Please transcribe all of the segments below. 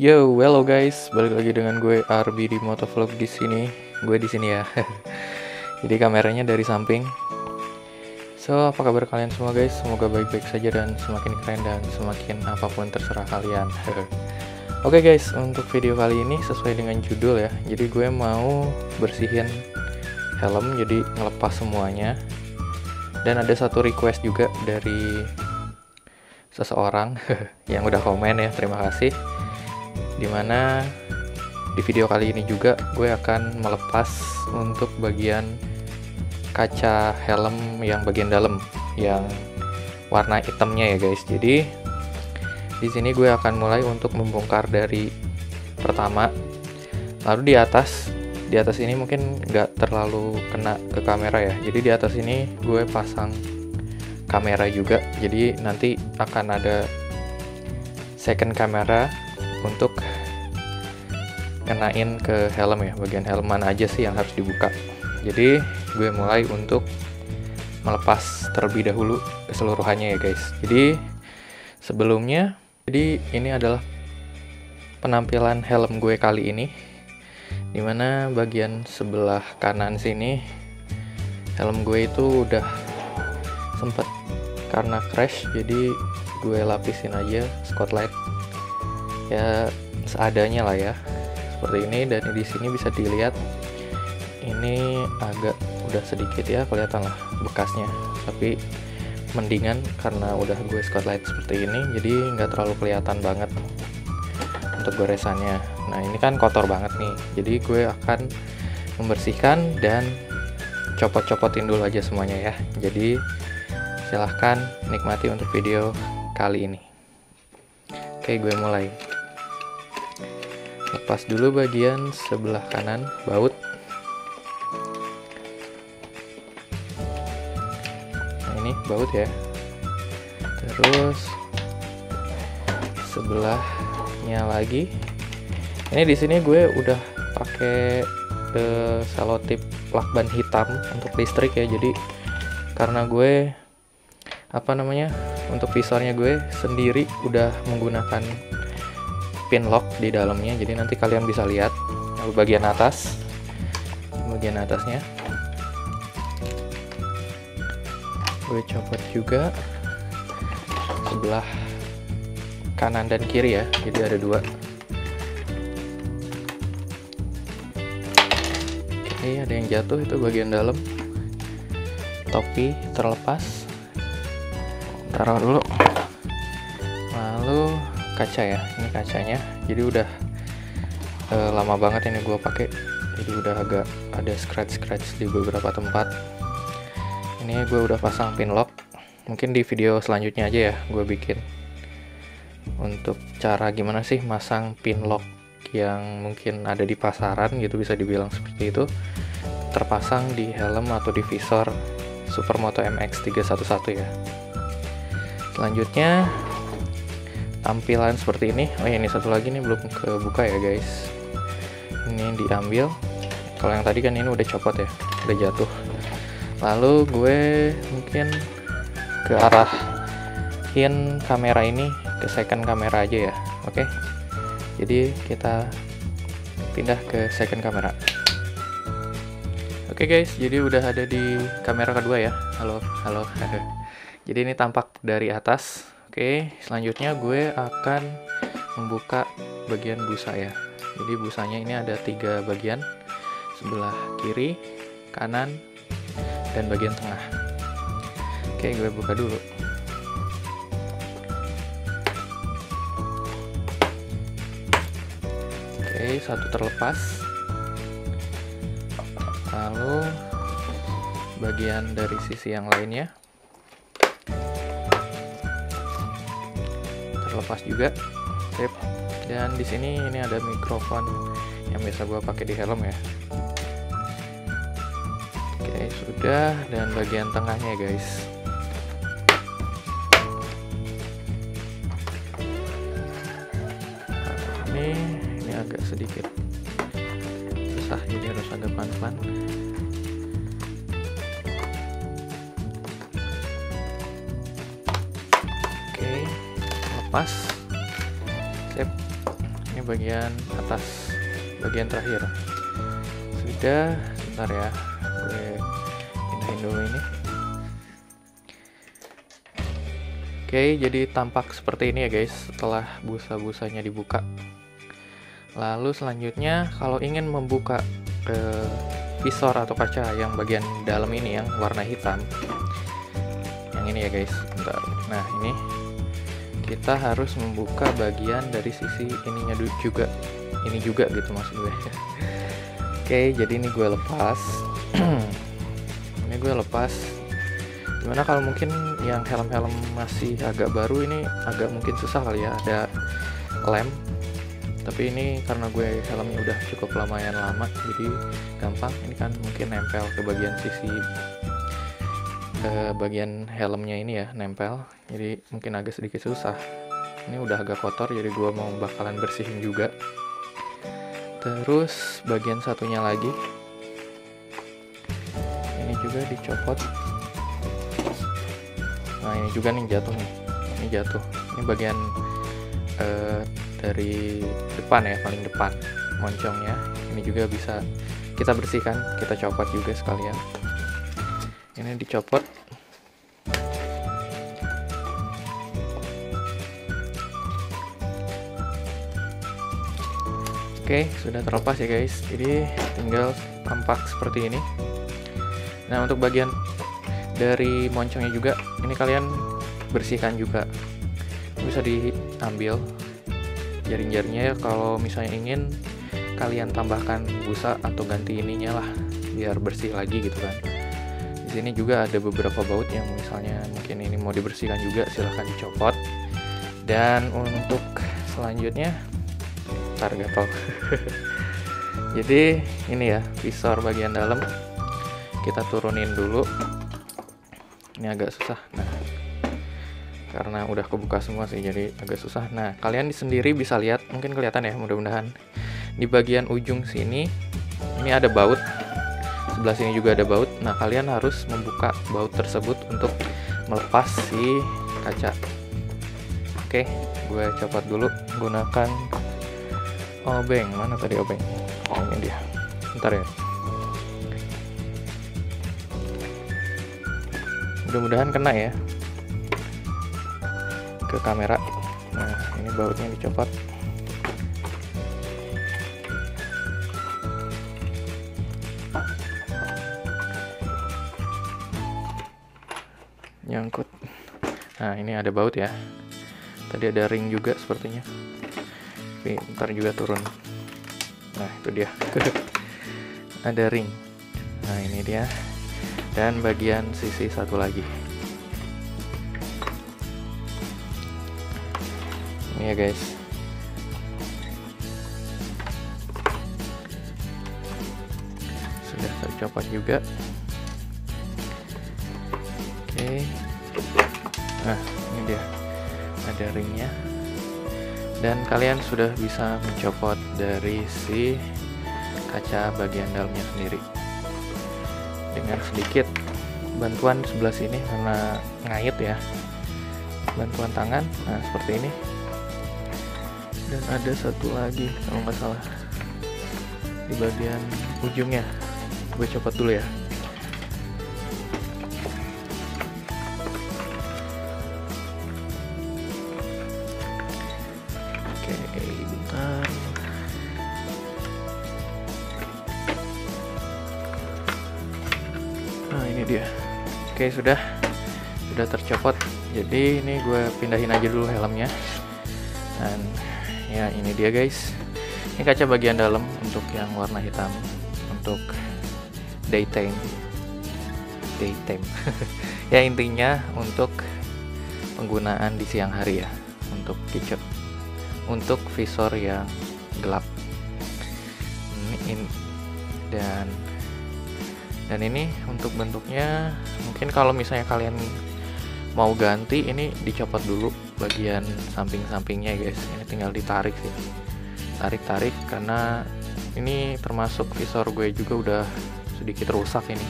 Yo, hello guys, balik lagi dengan gue RBD Motovlog di sini. Gue di sini ya. Jadi kameranya dari samping. So, apa kabar kalian semua guys? Semoga baik-baik saja dan semakin keren dan semakin apapun terserah kalian. Oke guys, untuk video kali ini sesuai dengan judul ya. Jadi gue mau bersihin helm, jadi ngelepas semuanya. Dan ada satu request juga dari seseorang yang udah komen ya, terima kasih. Dimana di video kali ini juga gue akan melepas untuk bagian kaca helm yang bagian dalam yang warna hitamnya ya guys. Jadi di sini gue akan mulai untuk membongkar dari pertama, lalu di atas ini mungkin nggak terlalu kena ke kamera ya, jadi di atas ini gue pasang kamera juga, jadi nanti akan ada second kamera untuk kenain ke helm ya, bagian helm mana aja sih yang harus dibuka. Jadi gue mulai untuk melepas terlebih dahulu keseluruhannya ya guys. Jadi sebelumnya, jadi ini adalah penampilan helm gue kali ini, dimana bagian sebelah kanan sini helm gue itu udah sempet karena crash, jadi gue lapisin aja Scott Light ya, seadanya lah ya, seperti ini. Dan di sini bisa dilihat ini agak udah sedikit ya, kelihatan lah bekasnya, tapi mendingan karena udah gue Scott Light seperti ini, jadi nggak terlalu kelihatan banget untuk goresannya. Nah ini kan kotor banget nih, jadi gue akan membersihkan dan copot-copotin dulu aja semuanya ya. Jadi silahkan nikmati untuk video kali ini. Oke, gue mulai. Lepas dulu bagian sebelah kanan, baut. Nah ini baut ya. Terus sebelahnya lagi. Ini di sini gue udah pakai selotip lakban hitam untuk listrik ya. Jadi karena gue untuk visornya gue sendiri udah menggunakan pin lock di dalamnya, jadi nanti kalian bisa lihat. Lalu bagian atas, bagian atasnya gue copot juga sebelah kanan dan kiri ya, jadi ada dua. Oke, ada yang jatuh, itu bagian dalam. Topi terlepas, taruh dulu. Lalu kaca ya, ini kacanya, jadi udah lama banget ini gue pakai, jadi udah agak ada scratch di beberapa tempat. Ini gue udah pasang pin lock, mungkin di video selanjutnya aja ya gue bikin untuk cara gimana sih masang pin lock yang mungkin ada di pasaran gitu, bisa dibilang seperti itu, terpasang di helm atau di visor supermoto MX311 ya. Selanjutnya tampilan seperti ini. Oh ya, ini satu lagi nih belum kebuka ya guys. Ini diambil. Kalau yang tadi kan ini udah copot ya, udah jatuh. Lalu gue mungkin ke arahin kamera ini ke second kamera aja ya. Oke. Jadi kita pindah ke second kamera. Oke guys, jadi udah ada di kamera kedua ya. Halo. Jadi ini tampak dari atas. Oke, selanjutnya gue akan membuka bagian busa ya. Jadi busanya ini ada tiga bagian, sebelah kiri, kanan, dan bagian tengah. Oke, gue buka dulu. Oke, satu terlepas. Lalu bagian dari sisi yang lainnya lepas juga, tip. Dan di sini ini ada mikrofon yang biasa gue pakai di helm ya. Oke, sudah. Dan bagian tengahnya guys. Nah, ini agak sedikit susah, jadi harus agak pelan-pelan. Pas, sip. Ini bagian atas, bagian terakhir. Sudah, sebentar ya, gue pindahin dulu ini. Oke, jadi tampak seperti ini ya guys setelah busa-busanya dibuka. Lalu selanjutnya kalau ingin membuka visor atau kaca yang bagian dalam ini yang warna hitam, yang ini ya guys. Bentar. Nah ini kita harus membuka bagian dari sisi ininya juga, ini juga gitu maksud gue. Oke, jadi ini gue lepas. Ini gue lepas. Gimana kalau mungkin yang helm-helm masih agak baru ini agak mungkin susah kali ya ada lem. Tapi ini karena gue helmnya udah cukup lumayan lama jadi gampang. Ini kan mungkin nempel ke bagian sisi bagian helmnya ini ya, nempel, jadi mungkin agak sedikit susah. Ini udah agak kotor jadi gue mau bakalan bersihin juga. Terus bagian satunya lagi ini juga dicopot. Nah ini juga nih jatuh nih, ini jatuh, ini bagian dari depan ya, paling depan moncongnya. Ini juga bisa kita bersihkan, kita copot juga sekalian. Ini dicopot. Oke, sudah terlepas ya guys, jadi tinggal tampak seperti ini. Nah untuk bagian dari moncongnya juga ini kalian bersihkan juga, bisa diambil jaring-jaringnya ya kalau misalnya ingin kalian tambahkan busa atau ganti ininya lah biar bersih lagi gitu kan. Di sini juga ada beberapa baut yang misalnya mungkin ini mau dibersihkan juga, silahkan dicopot. Dan untuk selanjutnya ntar gatel. Jadi ini ya visor bagian dalam kita turunin dulu. Ini agak susah, nah karena udah kebuka semua sih jadi agak susah. Nah kalian sendiri bisa lihat, mungkin kelihatan ya mudah-mudahan, di bagian ujung sini ini ada baut, sebelah sini juga ada baut. Nah kalian harus membuka baut tersebut untuk melepas si kaca. Oke, gue copot dulu gunakan obeng. Mana tadi obeng? Oh ini dia, bentar ya. Mudah-mudahan kena ya ke kamera. Nah ini bautnya dicopot. Nyangkut. Nah ini ada baut ya. Tadi ada ring juga sepertinya. Tapi ntar juga turun. Nah itu dia. Ada ring. Nah ini dia. Dan bagian sisi satu lagi ini ya guys. Sudah tercopot juga. Oke, nah ini dia ada ringnya. Dan kalian sudah bisa mencopot dari si kaca bagian dalamnya sendiri dengan sedikit bantuan sebelah sini karena ngait ya, bantuan tangan. Nah seperti ini. Dan ada satu lagi kalau nggak salah di bagian ujungnya, gue copot dulu ya. Oke bentar. Nah ini dia. Oke sudah tercopot. Jadi ini gue pindahin aja dulu helmnya. Dan ya ini dia guys. Ini kaca bagian dalam untuk yang warna hitam untuk daytime. Ya intinya untuk penggunaan di siang hari ya, untuk kicep, untuk visor yang gelap. Dan ini untuk bentuknya mungkin kalau misalnya kalian mau ganti ini dicopot dulu bagian samping-sampingnya guys. Ini tinggal ditarik sih, tarik-tarik karena ini termasuk visor gue juga udah sedikit rusak ini,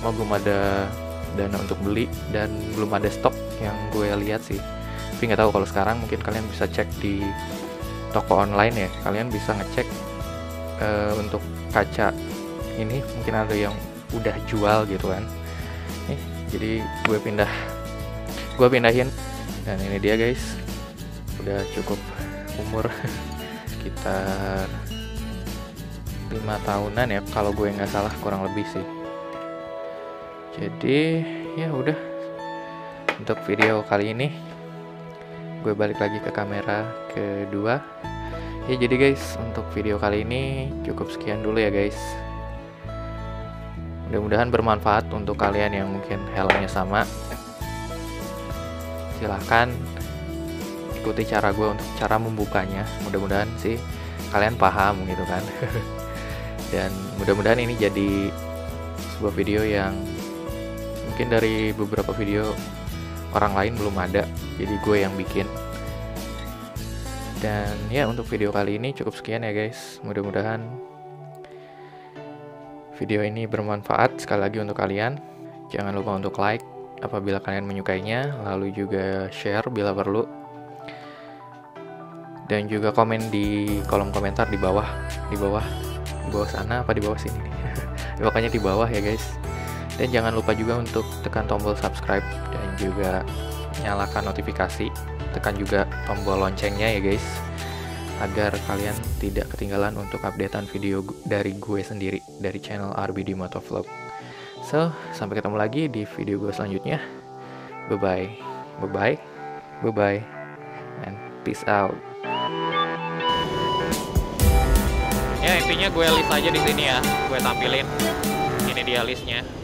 cuma belum ada dana untuk beli dan belum ada stok yang gue lihat sih. Tapi nggak tahu kalau sekarang mungkin kalian bisa cek di toko online ya, kalian bisa ngecek untuk kaca ini mungkin ada yang udah jual gitu kan. Nih, jadi gue pindahin dan ini dia guys, udah cukup umur sekitar 5 tahunan ya kalau gue nggak salah, kurang lebih sih. Jadi ya udah, untuk video kali ini gue balik lagi ke kamera kedua ya. Jadi guys, untuk video kali ini cukup sekian dulu ya guys. Mudah-mudahan bermanfaat untuk kalian yang mungkin helmnya sama. Silahkan ikuti cara gue untuk cara membukanya, mudah-mudahan sih kalian paham gitu kan. Dan mudah-mudahan ini jadi sebuah video yang mungkin dari beberapa video orang lain belum ada, jadi gue yang bikin. Dan ya, untuk video kali ini cukup sekian ya guys. Mudah-mudahan video ini bermanfaat sekali lagi untuk kalian. Jangan lupa untuk like apabila kalian menyukainya, lalu juga share bila perlu, dan juga komen di kolom komentar di bawah sana apa di bawah sini. Pokoknya di bawah ya guys. Dan jangan lupa juga untuk tekan tombol subscribe dan juga nyalakan notifikasi, tekan juga tombol loncengnya ya guys, agar kalian tidak ketinggalan untuk updatean video dari gue sendiri dari channel RBD Motovlog. So, sampai ketemu lagi di video gue selanjutnya. Bye bye, bye bye, bye bye, and peace out. Ya, intinya gue list aja di sini ya, gue tampilin ini dia listnya.